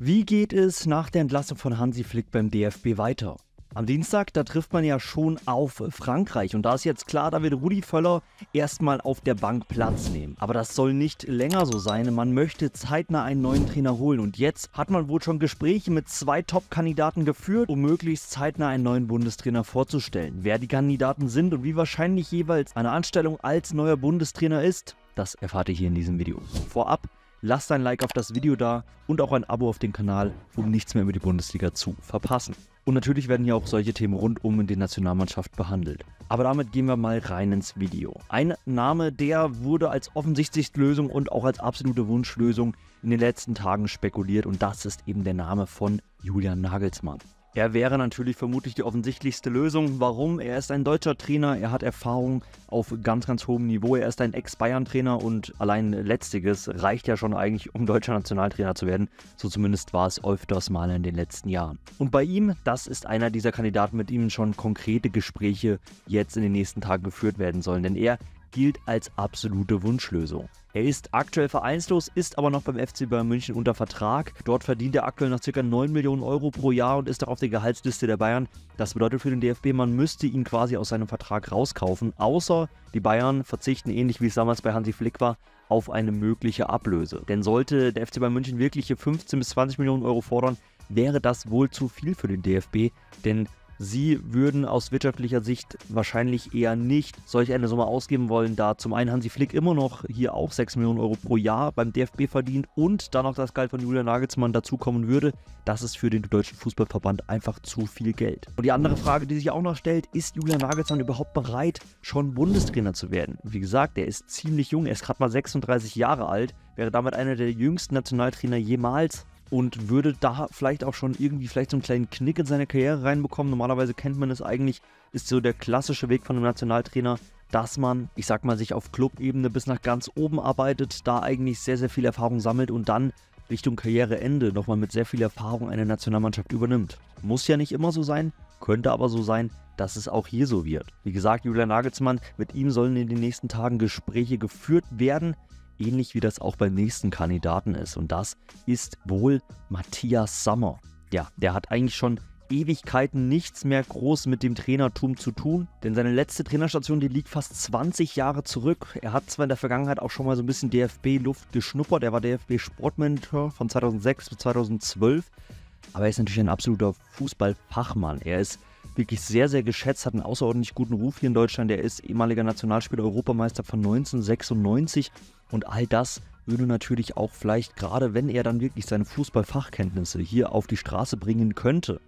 Wie geht es nach der Entlassung von Hansi Flick beim DFB weiter? Am Dienstag, da trifft man ja schon auf Frankreich und da ist jetzt klar, da wird Rudi Völler erstmal auf der Bank Platz nehmen. Aber das soll nicht länger so sein, man möchte zeitnah einen neuen Trainer holen und jetzt hat man wohl schon Gespräche mit zwei Top-Kandidaten geführt, um möglichst zeitnah einen neuen Bundestrainer vorzustellen. Wer die Kandidaten sind und wie wahrscheinlich jeweils eine Anstellung als neuer Bundestrainer ist, das erfahrt ihr hier in diesem Video. Vorab, lasst ein Like auf das Video da und auch ein Abo auf den Kanal, um nichts mehr über die Bundesliga zu verpassen. Und natürlich werden hier auch solche Themen rund um die Nationalmannschaft behandelt. Aber damit gehen wir mal rein ins Video. Ein Name, der wurde als offensichtlichste Lösung und auch als absolute Wunschlösung in den letzten Tagen spekuliert und das ist eben der Name von Julian Nagelsmann. Er wäre natürlich vermutlich die offensichtlichste Lösung. Warum? Er ist ein deutscher Trainer, er hat Erfahrung auf ganz, ganz hohem Niveau. Er ist ein Ex-Bayern-Trainer und allein Letztiges reicht ja schon eigentlich, um deutscher Nationaltrainer zu werden. So zumindest war es öfters mal in den letzten Jahren. Und bei ihm, das ist einer dieser Kandidaten, mit ihm schon konkrete Gespräche jetzt in den nächsten Tagen geführt werden sollen. Denn er gilt als absolute Wunschlösung. Er ist aktuell vereinslos, ist aber noch beim FC Bayern München unter Vertrag. Dort verdient er aktuell noch ca. 9 Millionen Euro pro Jahr und ist auch auf der Gehaltsliste der Bayern. Das bedeutet für den DFB, man müsste ihn quasi aus seinem Vertrag rauskaufen, außer die Bayern verzichten, ähnlich wie es damals bei Hansi Flick war, auf eine mögliche Ablöse. Denn sollte der FC Bayern München wirkliche 15 bis 20 Millionen Euro fordern, wäre das wohl zu viel für den DFB, denn sie würden aus wirtschaftlicher Sicht wahrscheinlich eher nicht solch eine Summe ausgeben wollen, da zum einen Hansi Flick immer noch hier auch 6 Millionen Euro pro Jahr beim DFB verdient und dann noch das Gehalt von Julian Nagelsmann dazukommen würde. Das ist für den deutschen Fußballverband einfach zu viel Geld. Und die andere Frage, die sich auch noch stellt, ist Julian Nagelsmann überhaupt bereit, schon Bundestrainer zu werden? Wie gesagt, er ist ziemlich jung, er ist gerade mal 36 Jahre alt, wäre damit einer der jüngsten Nationaltrainer jemals. Und würde da vielleicht auch schon irgendwie so einen kleinen Knick in seine Karriere reinbekommen. Normalerweise kennt man es eigentlich, ist so der klassische Weg von einem Nationaltrainer, dass man, ich sag mal, sich auf Clubebene bis nach ganz oben arbeitet, da eigentlich sehr, sehr viel Erfahrung sammelt und dann Richtung Karriereende nochmal mit sehr viel Erfahrung eine Nationalmannschaft übernimmt. Muss ja nicht immer so sein, könnte aber so sein, dass es auch hier so wird. Wie gesagt, Julian Nagelsmann, mit ihm sollen in den nächsten Tagen Gespräche geführt werden. Ähnlich wie das auch beim nächsten Kandidaten ist. Und das ist wohl Matthias Sammer. Ja, der hat eigentlich schon Ewigkeiten nichts mehr groß mit dem Trainertum zu tun, denn seine letzte Trainerstation, die liegt fast 20 Jahre zurück. Er hat zwar in der Vergangenheit auch schon mal so ein bisschen DFB-Luft geschnuppert, er war DFB-Sportmanager von 2006 bis 2012, aber er ist natürlich ein absoluter Fußballfachmann. Er ist wirklich sehr, sehr geschätzt, hat einen außerordentlich guten Ruf hier in Deutschland. Er ist ehemaliger Nationalspieler, Europameister von 1996 und all das würde natürlich auch vielleicht, gerade wenn er dann wirklich seine Fußballfachkenntnisse hier auf die Straße bringen könnte,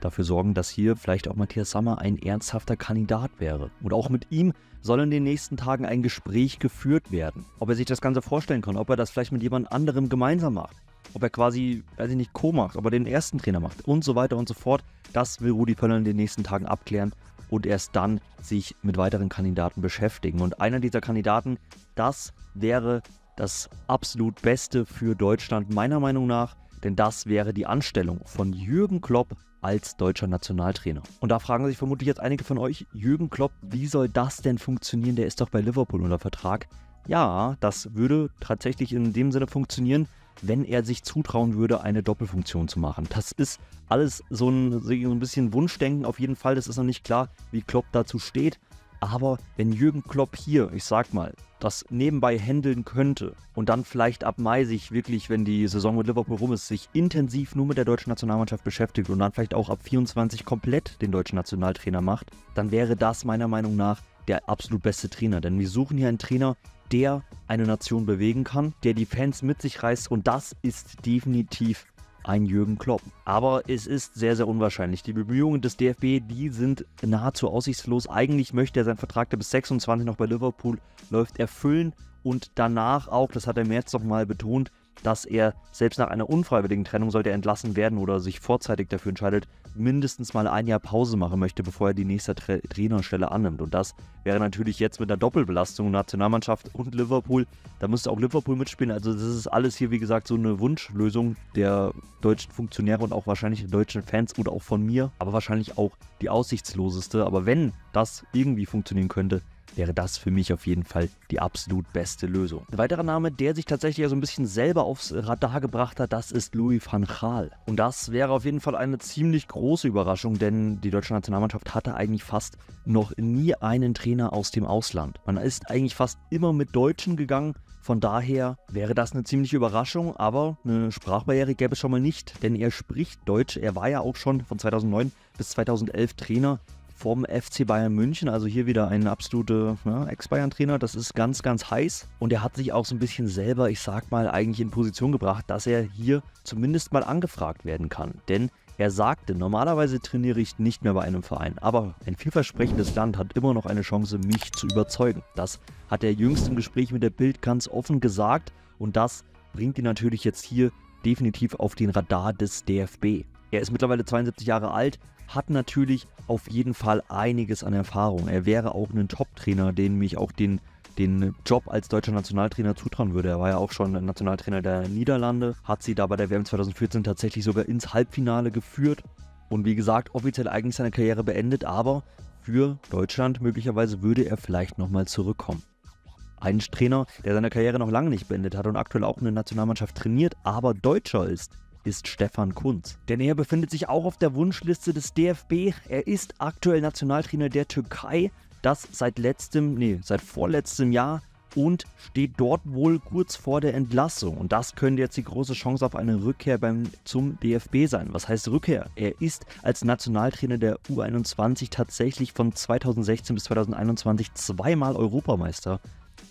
dafür sorgen, dass hier vielleicht auch Matthias Sammer ein ernsthafter Kandidat wäre. Und auch mit ihm soll in den nächsten Tagen ein Gespräch geführt werden. Ob er sich das Ganze vorstellen kann, ob er das vielleicht mit jemand anderem gemeinsam macht, ob er quasi, weiß ich nicht, Co. macht, ob er den ersten Trainer macht und so weiter und so fort. Das will Rudi Völler in den nächsten Tagen abklären und erst dann sich mit weiteren Kandidaten beschäftigen. Und einer dieser Kandidaten, das wäre das absolut Beste für Deutschland meiner Meinung nach, denn das wäre die Anstellung von Jürgen Klopp als deutscher Nationaltrainer. Und da fragen sich vermutlich jetzt einige von euch, Jürgen Klopp, wie soll das denn funktionieren? Der ist doch bei Liverpool unter Vertrag. Ja, das würde tatsächlich in dem Sinne funktionieren, wenn er sich zutrauen würde, eine Doppelfunktion zu machen. Das ist alles so ein bisschen Wunschdenken auf jeden Fall. Das ist noch nicht klar, wie Klopp dazu steht. Aber wenn Jürgen Klopp hier, ich sag mal, das nebenbei handeln könnte und dann vielleicht ab Mai sich wirklich, wenn die Saison mit Liverpool rum ist, sich intensiv nur mit der deutschen Nationalmannschaft beschäftigt und dann vielleicht auch ab 24 komplett den deutschen Nationaltrainer macht, dann wäre das meiner Meinung nach der absolut beste Trainer. Denn wir suchen hier einen Trainer, der eine Nation bewegen kann, der die Fans mit sich reißt und das ist definitiv ein Jürgen Klopp. Aber es ist sehr, sehr unwahrscheinlich. Die Bemühungen des DFB, die sind nahezu aussichtslos. Eigentlich möchte er seinen Vertrag, der bis 26 noch bei Liverpool läuft, erfüllen und danach auch, das hat er im März nochmal betont, dass er selbst nach einer unfreiwilligen Trennung, sollte er entlassen werden oder sich vorzeitig dafür entscheidet, mindestens mal ein Jahr Pause machen möchte, bevor er die nächste Trainerstelle annimmt. Und das wäre natürlich jetzt mit einer Doppelbelastung, Nationalmannschaft und Liverpool, da müsste auch Liverpool mitspielen. Also das ist alles hier, wie gesagt, so eine Wunschlösung der deutschen Funktionäre und auch wahrscheinlich der deutschen Fans oder auch von mir, aber wahrscheinlich auch die aussichtsloseste. Aber wenn das irgendwie funktionieren könnte, wäre das für mich auf jeden Fall die absolut beste Lösung. Ein weiterer Name, der sich tatsächlich so ein bisschen selber aufs Radar gebracht hat, das ist Louis van Gaal. Und das wäre auf jeden Fall eine ziemlich große Überraschung, denn die deutsche Nationalmannschaft hatte eigentlich fast noch nie einen Trainer aus dem Ausland. Man ist eigentlich fast immer mit Deutschen gegangen. Von daher wäre das eine ziemliche Überraschung, aber eine Sprachbarriere gäbe es schon mal nicht, denn er spricht Deutsch. Er war ja auch schon von 2009 bis 2011 Trainer vom FC Bayern München, also hier wieder ein absoluter Ex-Bayern-Trainer. Das ist ganz, ganz heiß und er hat sich auch so ein bisschen selber, ich sag mal, eigentlich in Position gebracht, dass er hier zumindest mal angefragt werden kann, denn er sagte, normalerweise trainiere ich nicht mehr bei einem Verein, aber ein vielversprechendes Land hat immer noch eine Chance, mich zu überzeugen. Das hat er jüngst im Gespräch mit der Bild ganz offen gesagt und das bringt ihn natürlich jetzt hier definitiv auf den Radar des DFB. Er ist mittlerweile 72 Jahre alt, hat natürlich auf jeden Fall einiges an Erfahrung. Er wäre auch ein Top-Trainer, dem ich auch den Job als deutscher Nationaltrainer zutrauen würde. Er war ja auch schon Nationaltrainer der Niederlande, hat sie da bei der WM 2014 tatsächlich sogar ins Halbfinale geführt und wie gesagt, offiziell eigentlich seine Karriere beendet, aber für Deutschland möglicherweise würde er vielleicht nochmal zurückkommen. Ein Trainer, der seine Karriere noch lange nicht beendet hat und aktuell auch eine Nationalmannschaft trainiert, aber Deutscher ist Stefan Kuntz. Denn er befindet sich auch auf der Wunschliste des DFB. Er ist aktuell Nationaltrainer der Türkei, das seit vorletztem Jahr und steht dort wohl kurz vor der Entlassung. Und das könnte jetzt die große Chance auf eine Rückkehr zum DFB sein. Was heißt Rückkehr? Er ist als Nationaltrainer der U21 tatsächlich von 2016 bis 2021 zweimal Europameister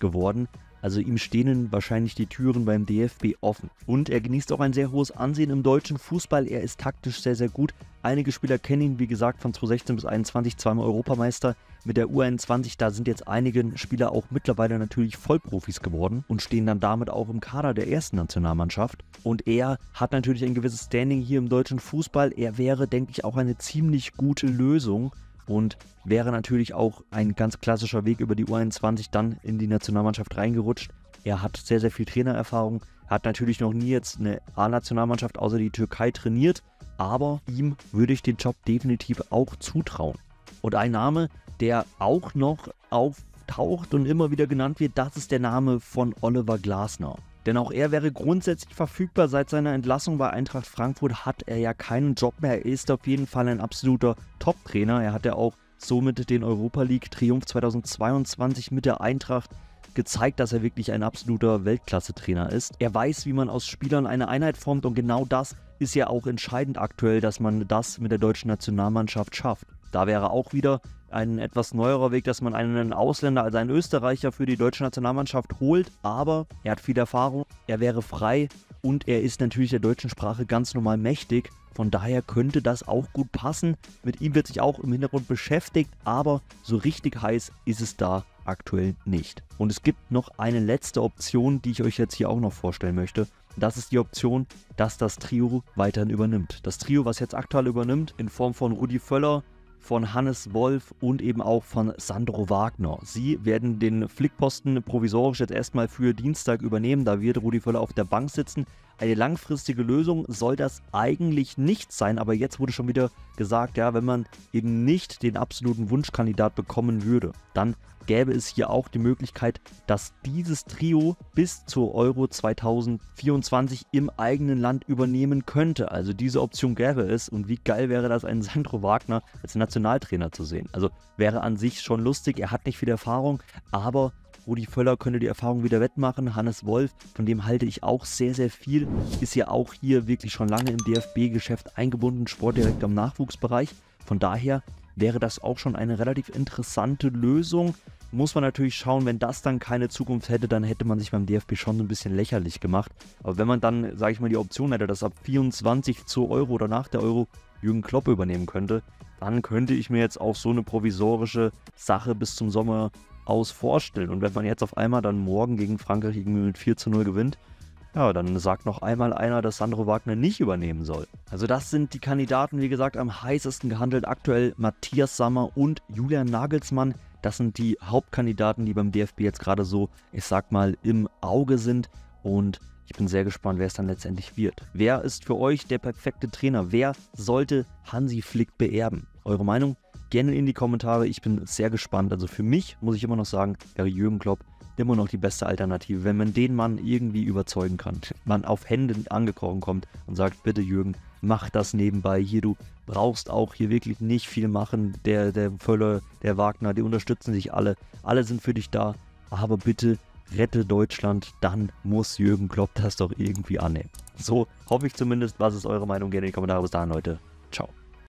geworden. Also ihm stehen wahrscheinlich die Türen beim DFB offen. Und er genießt auch ein sehr hohes Ansehen im deutschen Fußball. Er ist taktisch sehr, sehr gut. Einige Spieler kennen ihn, wie gesagt, von 2016 bis 2021 zweimal Europameister. Mit der U21, da sind jetzt einige Spieler auch mittlerweile natürlich Vollprofis geworden und stehen dann damit auch im Kader der ersten Nationalmannschaft. Und er hat natürlich ein gewisses Standing hier im deutschen Fußball. Er wäre, denke ich, auch eine ziemlich gute Lösung. Und wäre natürlich auch ein ganz klassischer Weg über die U21 dann in die Nationalmannschaft reingerutscht. Er hat sehr, sehr viel Trainererfahrung, hat natürlich noch nie jetzt eine A-Nationalmannschaft außer die Türkei trainiert, aber ihm würde ich den Job definitiv auch zutrauen. Und ein Name, der auch noch auftaucht und immer wieder genannt wird, das ist der Name von Oliver Glasner. Denn auch er wäre grundsätzlich verfügbar. Seit seiner Entlassung bei Eintracht Frankfurt hat er ja keinen Job mehr. Er ist auf jeden Fall ein absoluter Top-Trainer. Er hat ja auch somit den Europa League-Triumph 2022 mit der Eintracht gezeigt, dass er wirklich ein absoluter Weltklasse-Trainer ist. Er weiß, wie man aus Spielern eine Einheit formt und genau das ist ja auch entscheidend aktuell, dass man das mit der deutschen Nationalmannschaft schafft. Da wäre auch wieder ein etwas neuerer Weg, dass man einen Ausländer, also einen Österreicher für die deutsche Nationalmannschaft holt, aber er hat viel Erfahrung, er wäre frei und er ist natürlich der deutschen Sprache ganz normal mächtig, von daher könnte das auch gut passen. Mit ihm wird sich auch im Hintergrund beschäftigt, aber so richtig heiß ist es da aktuell nicht. Und es gibt noch eine letzte Option, die ich euch jetzt hier auch noch vorstellen möchte. Das ist die Option, dass das Trio weiterhin übernimmt. Das Trio, was jetzt aktuell übernimmt, in Form von Rudi Völler, von Hannes Wolf und eben auch von Sandro Wagner. Sie werden den Flickposten provisorisch jetzt erstmal für Dienstag übernehmen, da wird Rudi Völler auf der Bank sitzen. Eine langfristige Lösung soll das eigentlich nicht sein, aber jetzt wurde schon wieder gesagt, ja, wenn man eben nicht den absoluten Wunschkandidat bekommen würde, dann gäbe es hier auch die Möglichkeit, dass dieses Trio bis zur Euro 2024 im eigenen Land übernehmen könnte. Also diese Option gäbe es und wie geil wäre das, einen Sandro Wagner als Nationaltrainer zu sehen. Also wäre an sich schon lustig, er hat nicht viel Erfahrung, aber Rudi Völler könnte die Erfahrung wieder wettmachen. Hannes Wolf, von dem halte ich auch sehr, sehr viel. Ist ja auch hier wirklich schon lange im DFB-Geschäft eingebunden, Sportdirektor im Nachwuchsbereich. Von daher wäre das auch schon eine relativ interessante Lösung. Muss man natürlich schauen, wenn das dann keine Zukunft hätte, dann hätte man sich beim DFB schon so ein bisschen lächerlich gemacht. Aber wenn man dann, sage ich mal, die Option hätte, dass ab 24 zur Euro oder nach der Euro Jürgen Klopp übernehmen könnte, dann könnte ich mir jetzt auch so eine provisorische Sache bis zum Sommer aus vorstellen. Und wenn man jetzt auf einmal dann morgen gegen Frankreich irgendwie mit 4:0 gewinnt, ja, dann sagt noch einmal einer, dass Sandro Wagner nicht übernehmen soll. Also das sind die Kandidaten, wie gesagt, am heißesten gehandelt. Aktuell Matthias Sammer und Julian Nagelsmann. Das sind die Hauptkandidaten, die beim DFB jetzt gerade so, ich sag mal, im Auge sind. Und ich bin sehr gespannt, wer es dann letztendlich wird. Wer ist für euch der perfekte Trainer? Wer sollte Hansi Flick beerben? Eure Meinung? gerne in die Kommentare. Ich bin sehr gespannt. Also für mich, muss ich immer noch sagen, wäre Jürgen Klopp immer noch die beste Alternative, wenn man den Mann irgendwie überzeugen kann. Man auf Händen angekrochen kommt und sagt, bitte Jürgen, mach das nebenbei hier, du brauchst auch hier wirklich nicht viel machen. Der Völler, der Wagner, die unterstützen sich alle. Alle sind für dich da, aber bitte rette Deutschland, dann muss Jürgen Klopp das doch irgendwie annehmen. So hoffe ich zumindest. Was ist eure Meinung? Gerne in die Kommentare. Bis dahin, Leute. Ciao.